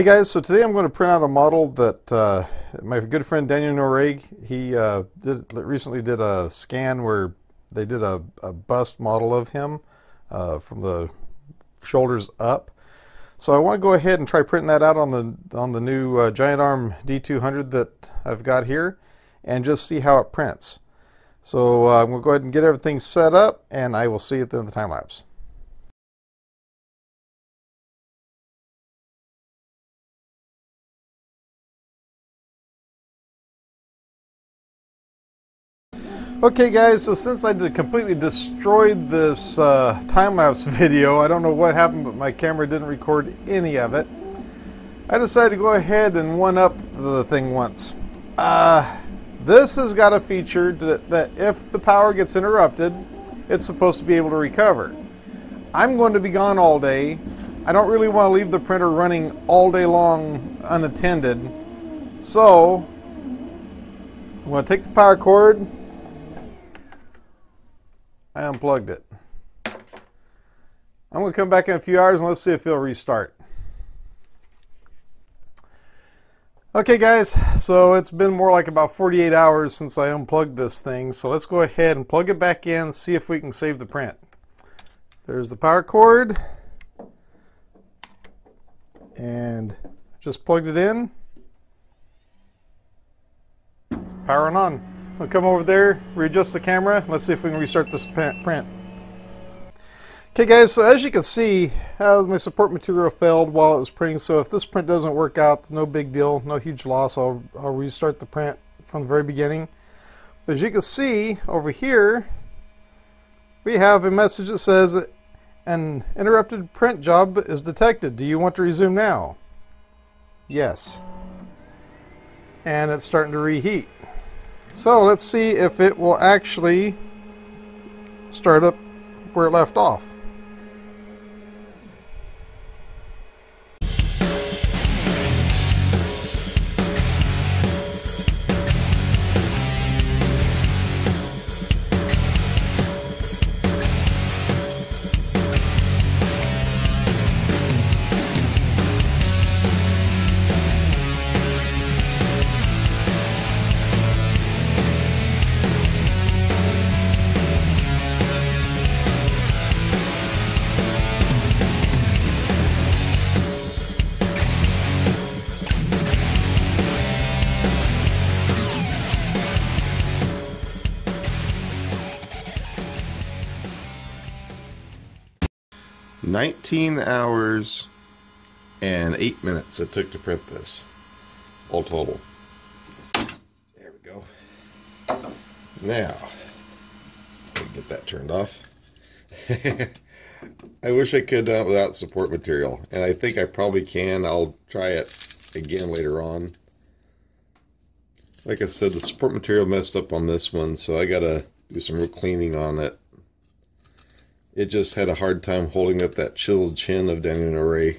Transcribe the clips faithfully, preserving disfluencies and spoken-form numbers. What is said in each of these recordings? Hey guys, so today I'm going to print out a model that uh, my good friend Daniel Noree, he uh, did, recently did a scan where they did a, a bust model of him uh, from the shoulders up. So I want to go ahead and try printing that out on the on the new uh, Giant Arm D two hundred that I've got here and just see how it prints. So uh, I'm going to go ahead and get everything set up and I will see you at the end of the time lapse. Okay guys, so since I did completely destroyed this uh, time-lapse video, I don't know what happened, but my camera didn't record any of it. I decided to go ahead and one-up the thing once. Uh, this has got a feature that, that if the power gets interrupted, it's supposed to be able to recover. I'm going to be gone all day. I don't really want to leave the printer running all day long unattended. So, I'm going to take the power cord. I unplugged it. I'm going to come back in a few hours and let's see if it'll restart. Okay guys, so it's been more like about forty-eight hours since I unplugged this thing, so let's go ahead and plug it back in, see if we can save the print. There's the power cord, and just plugged it in. It's powering on. I'll come over there, readjust the camera, let's see if we can restart this print. Okay guys, so as you can see, uh, my support material failed while it was printing, so if this print doesn't work out, it's no big deal, no huge loss. I'll, I'll restart the print from the very beginning. But as you can see, over here, we have a message that says, an interrupted print job is detected. Do you want to resume now? Yes. And it's starting to reheat. So let's see if it will actually start up where it left off. nineteen hours and eight minutes it took to print this, all total. There we go. Now, let's get that turned off. I wish I could uh, without support material, and I think I probably can. I'll try it again later on. Like I said, the support material messed up on this one, so I gotta do some real cleaning on it. It just had a hard time holding up that chiseled chin of Daniel Noree.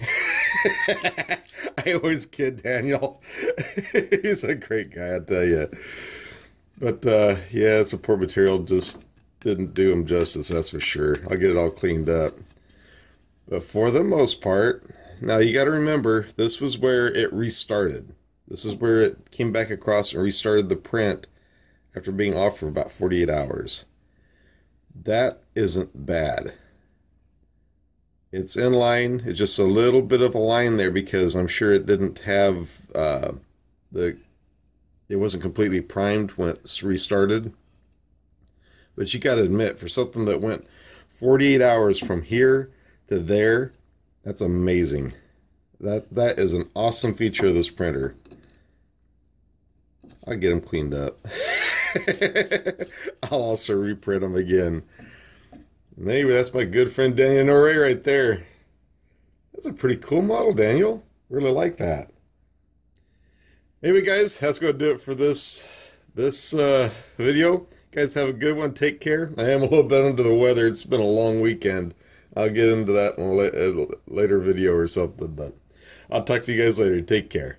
I always kid Daniel. He's a great guy, I tell you. But, uh, yeah, support material just didn't do him justice, that's for sure. I'll get it all cleaned up. But for the most part, now you got to remember, this was where it restarted. This is where it came back across and restarted the print after being off for about forty-eight hours. That isn't bad. It's in line. It's just a little bit of a line there because I'm sure it didn't have uh, the. It wasn't completely primed when it's restarted. But you got to admit, for something that went forty-eight hours from here to there, that's amazing. That that is an awesome feature of this printer. I'll get them cleaned up. I'll also reprint them again. Anyway, that's my good friend Daniel Noree right there. That's a pretty cool model, Daniel. Really like that. Anyway, guys, that's going to do it for this this uh, video. You guys have a good one. Take care. I am a little bit under the weather. It's been a long weekend. I'll get into that in a later video or something, but I'll talk to you guys later. Take care.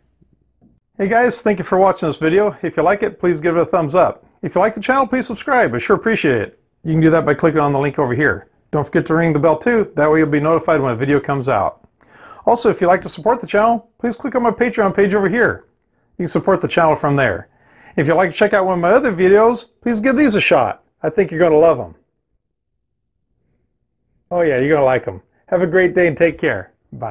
Hey guys, thank you for watching this video. If you like it, please give it a thumbs up. If you like the channel, please subscribe. I sure appreciate it. You can do that by clicking on the link over here. Don't forget to ring the bell too, that way you'll be notified when a video comes out. Also, if you'd like to support the channel, please click on my Patreon page over here. You can support the channel from there. If you'd like to check out one of my other videos, please give these a shot. I think you're going to love them. Oh yeah, you're going to like them. Have a great day and take care. Bye.